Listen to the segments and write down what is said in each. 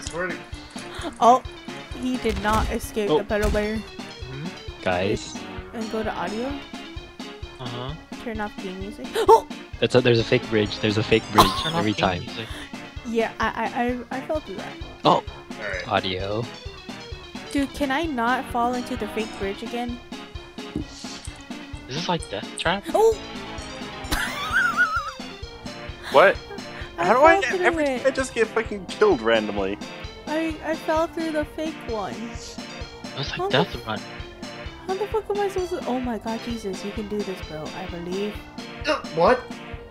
swear to God. Oh, he did not escape the pedal bear. Guys. And go to audio. Turn off game music. Oh! That's a, there's a fake bridge. There's a fake bridge every time. Yeah, I fell through that. Oh! Right. Audio. Dude, can I not fall into the fake bridge again? Is this like Death Trap? Oh! What? How do I get every time I just get fucking killed randomly? I fell through the fake one. It's like Death Run. How the fuck am I supposed to- Oh my god, Jesus, you can do this, bro, I believe. What?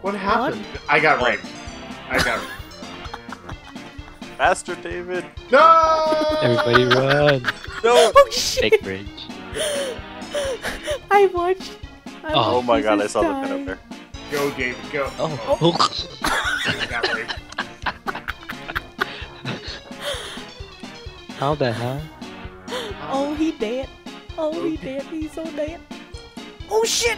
What happened? What? I got raped. I got raped. Faster, David! No! Everybody run! No! Oh, shit! Fake bridge. I watched. Oh my god, I saw the pin up there. Go, David, go. Oh. I got raped. How the hell? Oh, he dead. Oh, he dead. He's so dead. Oh, shit!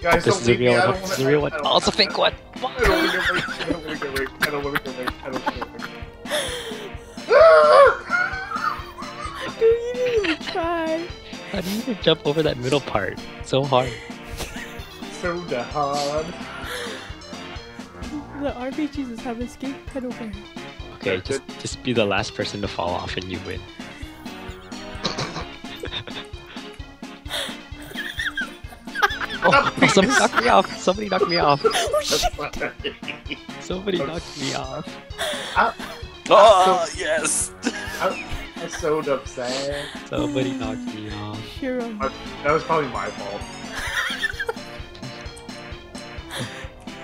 Guys, this is a real one. This is a real one. Oh, it's a fake one. I don't want to get raped. I don't want to get raped. I don't want to get raped. I don't want to get raped. Dude, you didn't even try. I need to jump over that middle part. So hard. So hard. The RPGs have escaped pedal bear. Okay, just be the last person to fall off and you win. Oh, somebody knocked me off! Somebody knocked me off! Oh, shit. Somebody knocked me off! Oh, yes! I'm so upset. Somebody knocked me off. That was probably my fault.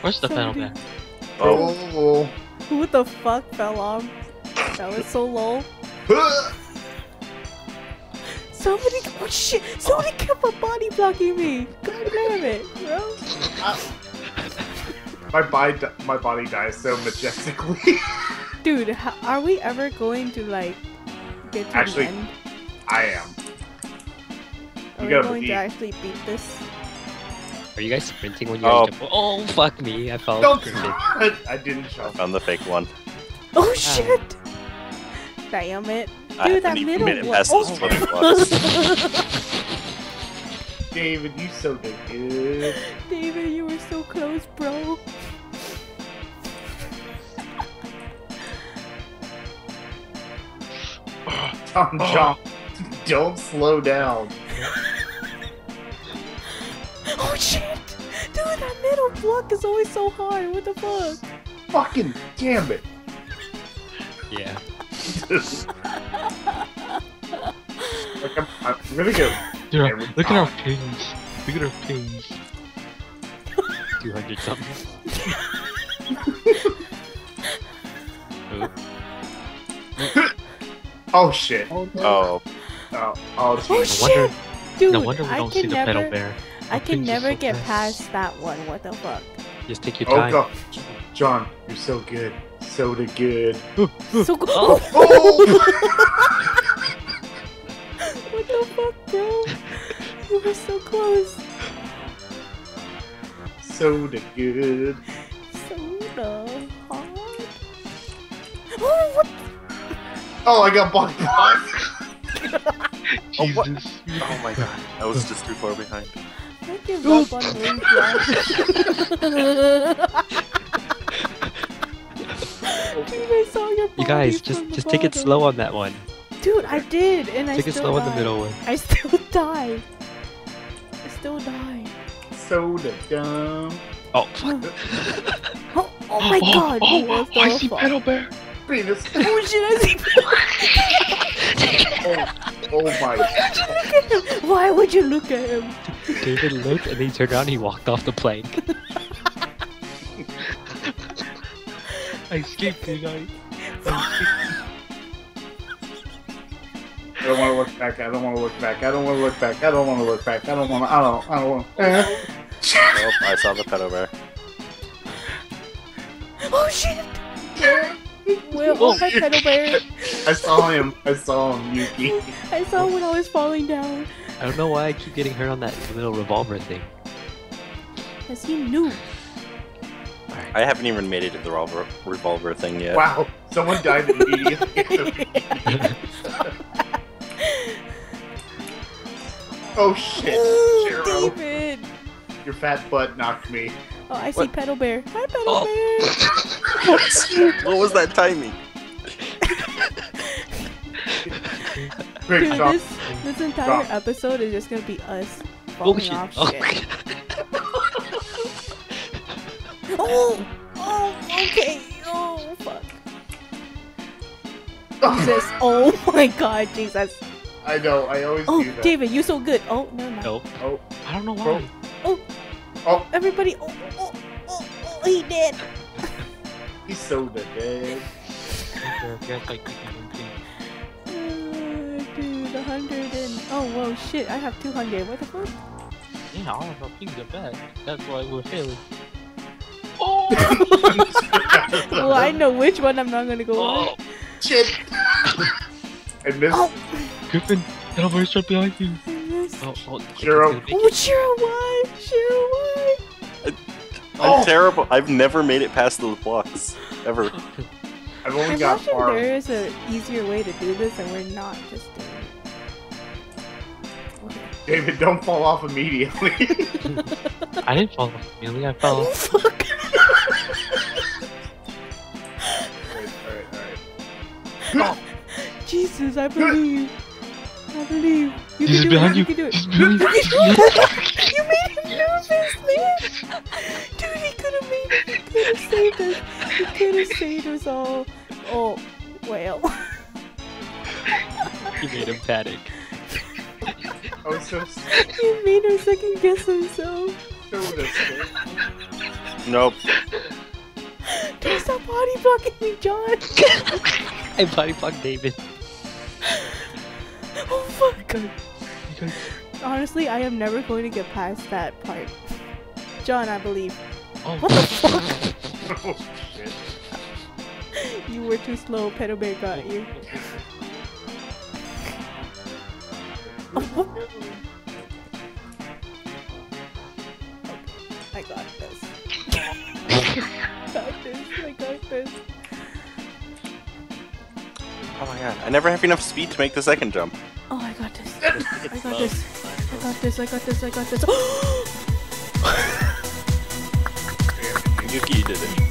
Where's the pedal bear? Oh. Who the fuck fell off? That was so low. Somebody, oh shit! Somebody kept on body blocking me. God damn it, bro! My body dies so majestically. Dude, are we ever going to like get to the end? I am. Are we going to actually beat this? Are you guys sprinting when you? Oh fuck me! I fell. Don't. I didn't jump. I found the fake one. Oh shit! Damn it. Dude, that middle one. Oh. David, you so good. David, you were so close, bro. Tom, don't slow down. Oh shit! Dude, that middle block is always so hard. What the fuck? Fucking damn it. Yeah. Look, I'm really good. Dude, look at our pings. Look at our pings. 200 something. Oh shit. Oh. No. Oh, oh shit. No wonder we don't see the pedal bear. I can never get past that one. What the fuck? Just take your time. Oh god. John, you're so good. So good. So good. Oh. Oh. What the fuck, bro? You were so close. So good. So hard. Oh, what? Oh, I got bumped. Jesus. Oh, oh my god. That was just too far behind. I give up on wings. Dude, I saw your body. You guys, just take it slow on that one. Dude, I did, and I still died. Take it slow on the middle one. I still died. I still died. So dumb. Oh, fuck. Oh my god. Oh, I see pedal bear. Penis. Oh shit, I see pedal bear. Oh my god. Why would you look at him? David looked, and he turned around, and he walked off the plank. I escaped, you guys. I don't want to look back. I don't want to look back. I don't want to look back. I don't want to look back. I don't want to. I don't want. Oh, I saw the pedal bear. Oh shit! Where was my pedal bear? I saw him. I saw him, Yuki. I saw him when I was falling down. I don't know why I keep getting hurt on that little revolver thing. Cause he knew. I haven't even made it to the revolver thing yet. Wow, someone died immediately. Oh shit, Jero. David! Your fat butt knocked me. Oh, I see Pedal Bear. Hi, Pedal Bear! What was that timing? Dude, this entire episode is just gonna be us falling off shit. Oh! Oh, okay! Oh, fuck. Jesus, oh my god, Jesus. I know, I always do that. Oh, David, you're so good. Oh, never mind. No. Oh. I don't know why. Oh. Oh. Everybody, oh, he dead. He's so dead. Dude, 100 and... Oh, whoa, shit, I have 200. What the fuck? Yeah, all of our pings are bad. That's why we're failing. Oh! Well, I know which one I'm not gonna go on. Shit! I missed. Oh. Griffin, get over straight behind you. I missed. Oh, Jero. Oh, Jero, why? Jero, why? I'm terrible. I've never made it past those blocks. Ever. I've only got far. There is an easier way to do this, and we're not just doing it. David, don't fall off immediately. I didn't fall off immediately. I fell off. Fuck. Alright. Jesus, I believe. I believe. You can do it. You can do it. You made him nervous, man. Dude, he could have made it. He could have saved us. He could have saved us all. Oh, well. You made him panic. I was so scared. You made him second guess himself. Nope. Don't stop body blocking me, John. I body blocked David. Oh fuck. You guys. Honestly, I am never going to get past that part. John, I believe. Oh. What the fuck? Oh shit. You were too slow, Pedal Bear got you. Oh. Okay, I got this. I got this. Oh my god, I never have enough speed to make the second jump. Oh, I got this. I got this. Yuki, you did it.